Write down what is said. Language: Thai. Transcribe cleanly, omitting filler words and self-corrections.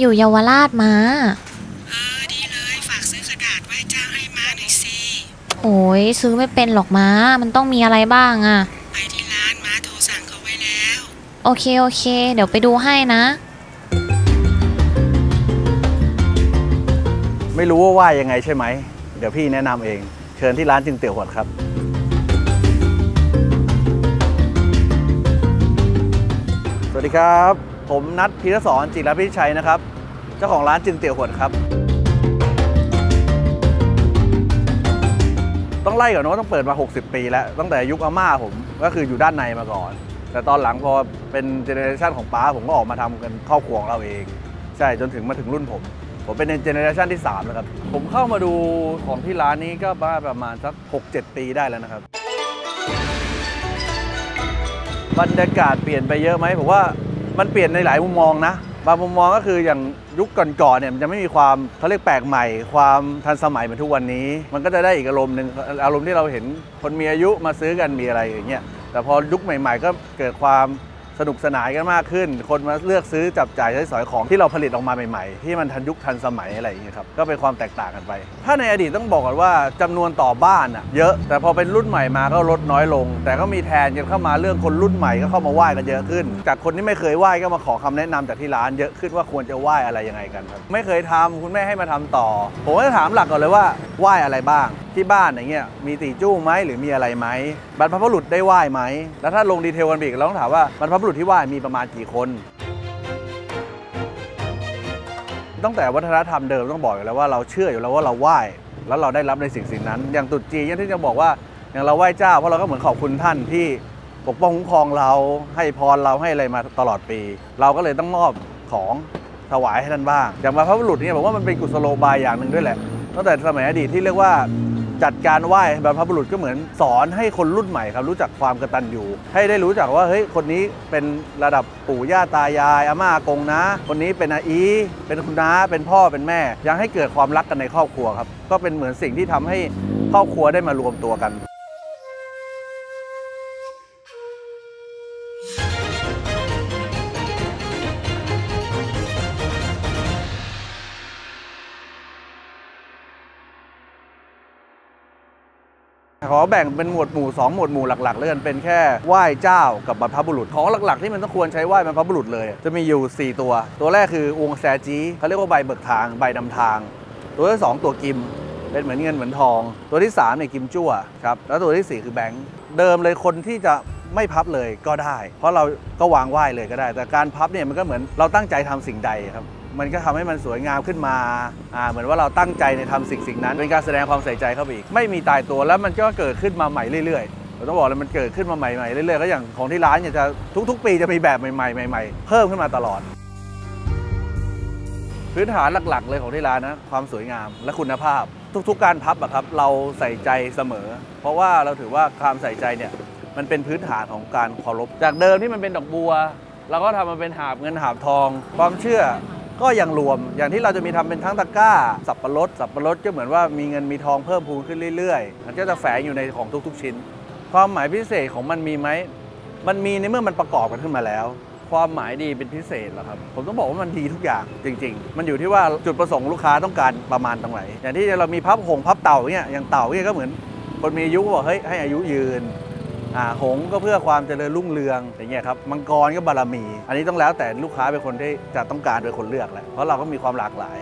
อยู่เยาวราชม้าดีเลยฝากซื้อกระดาษไว้จ้างให้ม้าหน่อยสิโอ้ยซื้อไม่เป็นหรอกม้ามันต้องมีอะไรบ้างอะไปที่ร้านม้าโทรสั่งเขาไว้แล้วโอเคเดี๋ยวไปดูให้นะไม่รู้ว่ายังไงใช่ไหมเดี๋ยวพี่แนะนำเองเชิญที่ร้านจึงเตี๋ยวหวดครับสวัสดีครับผมนัทพีรศรจิรพิชัยนะครับเจ้าของร้านจึงเตี๋ยวหวดครับต้องไล่ก่อนว่าต้องเปิดมา60ปีแล้วตั้งแต่ยุคอาม่าผมก็คืออยู่ด้านในมาก่อนแต่ตอนหลังพอเป็นเจเนอเรชันของป้าผมก็ออกมาทำกันครอบครัวเราเองใช่จนถึงมาถึงรุ่นผมเป็นเจเนอเรชันที่3แล้วครับผมเข้ามาดูของที่ร้านนี้ก็ประมาณสัก 6-7 ปีได้แล้วนะครับบรรยากาศเปลี่ยนไปเยอะไหมผมว่ามันเปลี่ยนในหลายมุมมองนะบางมุมมองก็คืออย่างยุคก่อนเนี่ยมันจะไม่มีความเขาเรียกแปลกใหม่ความทันสมัยเหมือนทุกวันนี้มันก็จะได้อีกอารมณ์หนึ่งอารมณ์ที่เราเห็นคนมีอายุมาซื้อกันมีอะไรอย่างเงี้ยแต่พอยุคใหม่ๆก็เกิดความสนุกสนานกันมากขึ้นคนมาเลือกซื้อจับจ่ายใช้สอยของที่เราผลิตออกมาใหม่ๆที่มันทันยุคทันสมัยอะไรอย่างเงี้ยครับก็เป็นความแตกต่างกันไปถ้าในอดีตต้องบอกก่อนว่าจำนวนต่อบ้านอ่ะเยอะแต่พอเป็นรุ่นใหม่มาก็ลดน้อยลงแต่ก็มีแทนกันเข้ามาเรื่องคนรุ่นใหม่ก็เข้ามาไหว้กันเยอะขึ้นจากคนที่ไม่เคยไหว้ก็มาขอคำแนะนำจากที่ร้านเยอะขึ้นว่าควรจะไหว้อะไรยังไงกันครับไม่เคยทำคุณแม่ให้มาทำต่อผมก็จะถามหลักก่อนเลยว่าไหว้อะไรบ้างที่บ้านอย่างเงี้ยมีตีจู้ไหมหรือมีอะไรไหมบรรพบุรุษได้ไหว้ไหมแล้วถ้าลงดีเทลกันอีกเราต้องถามว่าบรรพบุรุษที่ไหว้มีประมาณกี่คนตั้งแต่วัฒนธรรมเดิมต้องบอกอยู่แล้วว่าเราเชื่ออยู่แล้วว่าเราไหว้แล้วเราได้รับในสิ่งนั้นอย่างตรุษจีนอย่างที่จะบอกว่าอย่างเราไหว้เจ้าเพราะเราก็เหมือนขอบคุณท่านที่ปกป้องคุ้มครองเราให้พรเราให้อะไรมาตลอดปีเราก็เลยต้องมอบของถวายให้ท่านบ้างอย่างบรรพบุรุษเนี่ยบอกว่ามันเป็นกุศโลบายอย่างหนึ่งด้วยแหละตั้งแต่สมัยอดีตที่เรียกว่าจัดการไหว้บรรพบุรุษก็เหมือนสอนให้คนรุ่นใหม่ครับรู้จักความกตัญญูให้ได้รู้จักว่าเฮ้ยคนนี้เป็นระดับปู่ย่าตายายอาม่าอากงนะคนนี้เป็นอาอีเป็นคุณน้าเป็นพ่อเป็นแม่ยังให้เกิดความรักกันในครอบครัวครับก็เป็นเหมือนสิ่งที่ทำให้ครอบครัวได้มารวมตัวกันขอแบ่งเป็นหมวดหมู่2หมวดหมู่หลักๆเลยกันเป็นแค่ไหว้เจ้ากับบรรพบุรุษของหลักๆที่มันต้องควรใช้ไหว้บรรพบุรุษเลยจะมีอยู่4ตัวแรกคืออวงแซจีเขาเรียกว่าใบเบิกทางใบนำทางตัวที่2ตัวกิมเป็นเหมือนเงินเหมือนทองตัวที่3เนี่ยกิมจั่วครับแล้วตัวที่4คือแบงค์เดิมเลยคนที่จะไม่พับเลยก็ได้เพราะเราก็วางไหว้เลยก็ได้แต่การพับเนี่ยมันก็เหมือนเราตั้งใจทำสิ่งใดครับมันก็ทำให้มันสวยงามขึ้นมาเหมือนว่าเราตั้งใจในทำสิ่งนั้นเป็นการแสดงความใส่ใจเข้าไปอีกไม่มีตายตัวแล้วมันก็เกิดขึ้นมาใหม่เรื่อยๆเราต้องบอกเลยมันเกิดขึ้นมาใหม่ๆเรื่อยๆก็อย่างของที่ร้านเนี่ยจะทุกๆปีจะมีแบบใหม่ๆเพิ่มขึ้นมาตลอดพื้นฐานหลักๆเลยของที่ร้านนะความสวยงามและคุณภาพทุกๆการพับอะครับเราใส่ใจเสมอเพราะว่าเราถือว่าความใส่ใจเนี่ยมันเป็นพื้นฐานของการเคารพจากเดิมที่มันเป็นดอกบัวเราก็ทำมันเป็นหาบเงินหาบทองความเชื่อก็ยังรวมอย่างที่เราจะมีทำเป็นทั้งตะกร้าสับปะรดก็เหมือนว่ามีเงินมีทองเพิ่มพูนขึ้นเรื่อยๆมันก็จะแฝงอยู่ในของทุกๆชิ้นความหมายพิเศษของมันมีไหมมันมีในเมื่อมันประกอบกันขึ้นมาแล้วความหมายดีเป็นพิเศษเหรอครับผมต้องบอกว่ามันดีทุกอย่างจริงๆมันอยู่ที่ว่าจุดประสงค์ลูกค้าต้องการประมาณตรงไหนอย่างที่เรามีพับหงพับเต่าเนี่ยอย่างเต่าเนี่ยก็เหมือนคนมีอายุบอกเฮ้ยให้อายุยืนหงก็เพื่อความเจริญรุ่งเรืองอย่างเงี้ยครับมังกรก็บารมีอันนี้ต้องแล้วแต่ลูกค้าเป็นคนที่จะต้องการโดยคนเลือกแหละเพราะเราก็มีความหลากหลาย